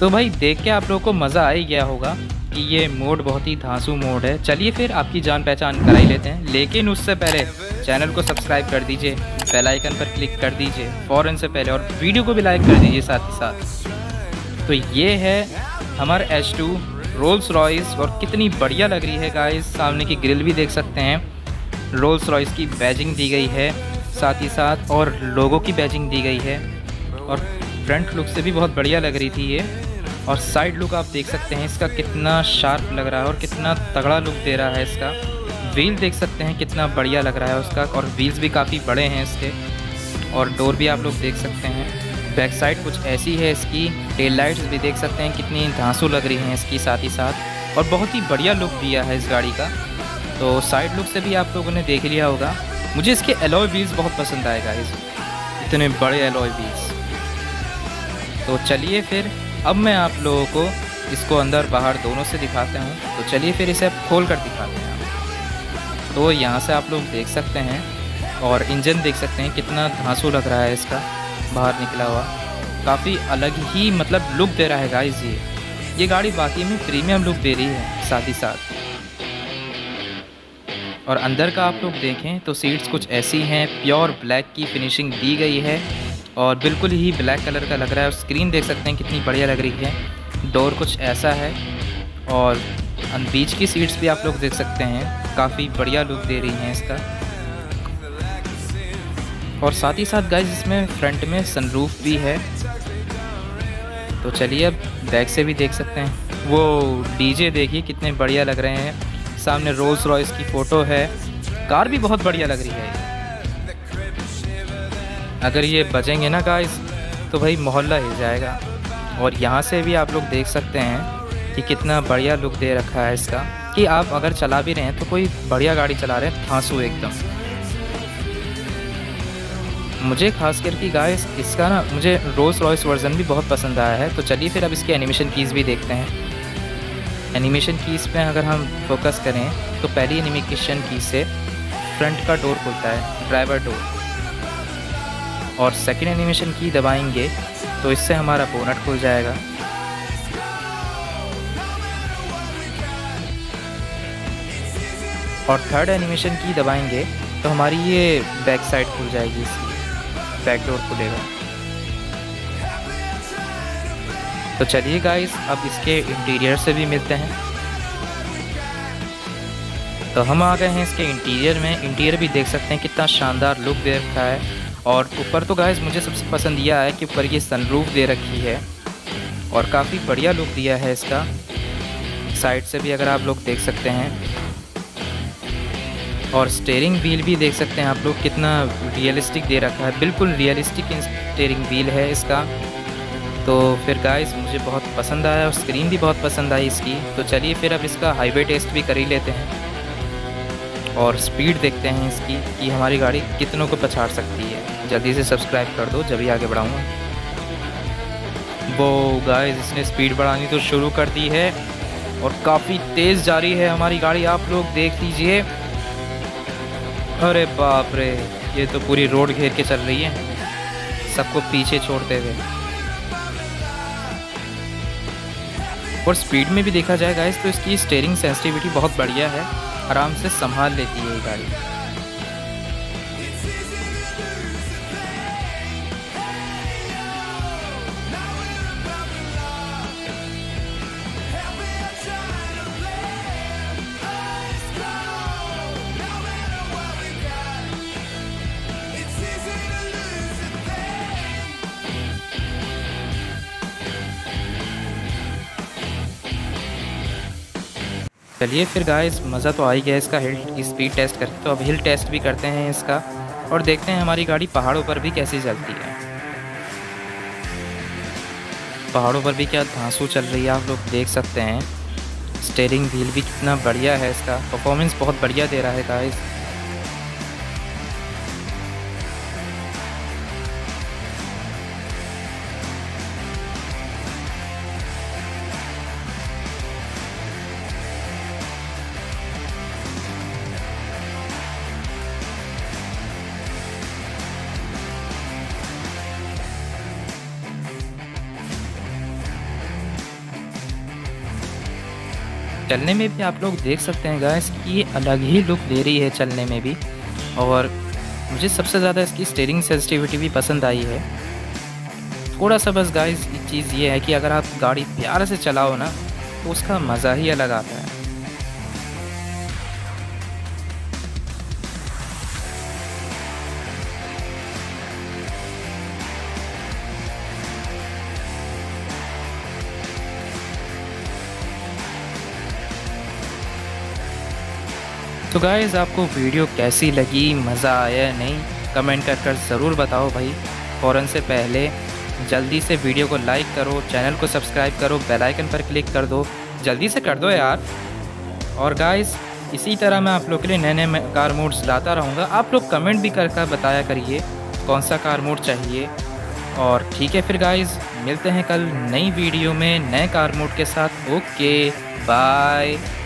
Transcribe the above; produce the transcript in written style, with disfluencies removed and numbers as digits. तो भाई देख के आप लोगों को मज़ा आ ही गया होगा कि ये मोड बहुत ही धांसू मोड है। चलिए फिर आपकी जान पहचान कराई लेते हैं, लेकिन उससे पहले चैनल को सब्सक्राइब कर दीजिए, बेल आइकन पर क्लिक कर दीजिए फ़ौरन से पहले, और वीडियो को भी लाइक कर दीजिए साथ ही साथ। तो ये है हमारा H2 रोल्स रॉयस, और कितनी बढ़िया लग रही है गाइस। सामने की ग्रिल भी देख सकते हैं, रोल्स रॉयस की बैजिंग दी गई है साथ ही साथ, और लोगों की बैजिंग दी गई है, और फ्रंट लुक से भी बहुत बढ़िया लग रही थी ये। और साइड लुक आप देख सकते हैं इसका कितना शार्प लग रहा है और कितना तगड़ा लुक दे रहा है इसका। व्हील देख सकते हैं कितना बढ़िया लग रहा है उसका, और व्हील्स भी काफ़ी बड़े हैं इसके, और डोर भी आप लोग देख सकते हैं। बैक साइड कुछ ऐसी है इसकी, टेल लाइट्स भी देख सकते हैं कितनी धांसू लग रही हैं इसकी साथ ही साथ, और बहुत ही बढ़िया लुक दिया है इस गाड़ी का। तो साइड लुक से भी आप लोगों ने देख लिया होगा। मुझे इसके एलॉय व्हील्स बहुत पसंद आएगा, इस इतने बड़े एलॉय व्हील्स। तो चलिए फिर अब मैं आप लोगों को इसको अंदर बाहर दोनों से दिखाता हूँ। तो चलिए फिर इसे खोल कर दिखाते हैं। तो यहाँ से आप लोग देख सकते हैं, और इंजन देख सकते हैं कितना धांसू लग रहा है इसका बाहर निकला हुआ, काफ़ी अलग ही मतलब लुक दे रहा है गाइस। ये गाड़ी बाकी में प्रीमियम लुक दे रही है साथ ही साथ। और अंदर का आप लोग देखें तो सीट्स कुछ ऐसी हैं, प्योर ब्लैक की फिनिशिंग दी गई है और बिल्कुल ही ब्लैक कलर का लग रहा है। और स्क्रीन देख सकते हैं कितनी बढ़िया लग रही है, डोर कुछ ऐसा है, और बीच की सीट्स भी आप लोग देख सकते हैं काफ़ी बढ़िया लुक दे रही हैं इसका। और साथ ही साथ गाइस इसमें फ्रंट में सनरूफ भी है। तो चलिए अब बैक से भी देख सकते हैं। वो डीजे देखिए कितने बढ़िया लग रहे हैं, सामने रोल्स रॉयस की फ़ोटो है, कार भी बहुत बढ़िया लग रही है। अगर ये बजेंगे ना गाइस तो भाई मोहल्ला हिल जाएगा। और यहाँ से भी आप लोग देख सकते हैं कि कितना बढ़िया लुक दे रखा है इसका, कि आप अगर चला भी रहे हैं तो कोई बढ़िया गाड़ी चला रहे हैं, ठांसू एकदम। मुझे खास करके गाइस इसका ना, मुझे रोल्स रॉयस वर्जन भी बहुत पसंद आया है। तो चलिए फिर अब इसकी एनिमेशन कीज़ भी देखते हैं। एनिमेशन कीज़ पर अगर हम फोकस करें तो पहली एनिमेशन कीज़ से फ्रंट का डोर खुलता है, ड्राइवर डोर, और सेकंड एनिमेशन की दबाएंगे तो इससे हमारा बोनट खुल जाएगा। और थर्ड एनिमेशन की दबाएंगे तो हमारी ये बैक साइड खुल जाएगी, इसकी बैक डोर खुलेगा। तो चलिए गाइस अब इसके इंटीरियर से भी मिलते हैं। तो हम आ गए हैं इसके इंटीरियर में। इंटीरियर भी देख सकते हैं कितना शानदार लुक दे रखा है। और ऊपर तो गाइस मुझे सबसे पसंद यह है कि ऊपर ये सनरूफ दे रखी है और काफ़ी बढ़िया लुक दिया है इसका। साइड से भी अगर आप लोग देख सकते हैं, और स्टेयरिंग व्हील भी देख सकते हैं आप लोग कितना रियलिस्टिक दे रखा है, बिल्कुल रियलिस्टिक स्टेयरिंग व्हील है इसका। तो फिर गाइस मुझे बहुत पसंद आया, और स्क्रीन भी बहुत पसंद आई इसकी। तो चलिए फिर अब इसका हाईवे टेस्ट भी कर ही लेते हैं, और स्पीड देखते हैं इसकी कि हमारी गाड़ी कितनों को पछाड़ सकती है। जल्दी से सब्सक्राइब कर दो जब भी आगे बढ़ाऊँगा। वो गाइस इसने स्पीड बढ़ानी तो शुरू कर दी है, और काफ़ी तेज़ जा रही है हमारी गाड़ी, आप लोग देख लीजिए। अरे बाप रे, ये तो पूरी रोड घेर के चल रही है सबको पीछे छोड़ते हुए। और स्पीड में भी देखा जाए गाइस तो इसकी स्टीयरिंग सेंसिटिविटी बहुत बढ़िया है, आराम से संभाल लेती है ये गाड़ी। चलिए फिर गाइस मज़ा तो आ ही गया इसका हिल स्पीड टेस्ट करके। तो अब हिल टेस्ट भी करते हैं इसका, और देखते हैं हमारी गाड़ी पहाड़ों पर भी कैसी चलती है। पहाड़ों पर भी क्या धांसू चल रही है आप लोग देख सकते हैं। स्टीयरिंग व्हील भी कितना बढ़िया है इसका, परफॉर्मेंस बहुत बढ़िया दे रहा है गाइस। चलने में भी आप लोग देख सकते हैं गाइस कि ये अलग ही लुक दे रही है चलने में भी। और मुझे सबसे ज़्यादा इसकी स्टीयरिंग सेंसिटिविटी भी पसंद आई है। थोड़ा सा बस गाइस एक चीज़ ये है कि अगर आप गाड़ी प्यार से चलाओ ना तो उसका मज़ा ही अलग आता है। तो गाइस आपको वीडियो कैसी लगी, मज़ा आया नहीं, कमेंट कर ज़रूर बताओ भाई। फ़ौरन से पहले जल्दी से वीडियो को लाइक करो, चैनल को सब्सक्राइब करो, बेल आइकन पर क्लिक कर दो, जल्दी से कर दो यार। और गाइस इसी तरह मैं आप लोग के लिए नए नए कार मोड्स लाता रहूँगा। आप लोग कमेंट भी कर बताया करिए कौन सा कार मोड चाहिए। और ठीक है फिर गाइस, मिलते हैं कल नई वीडियो में नए कार मोड के साथ। Okay bye.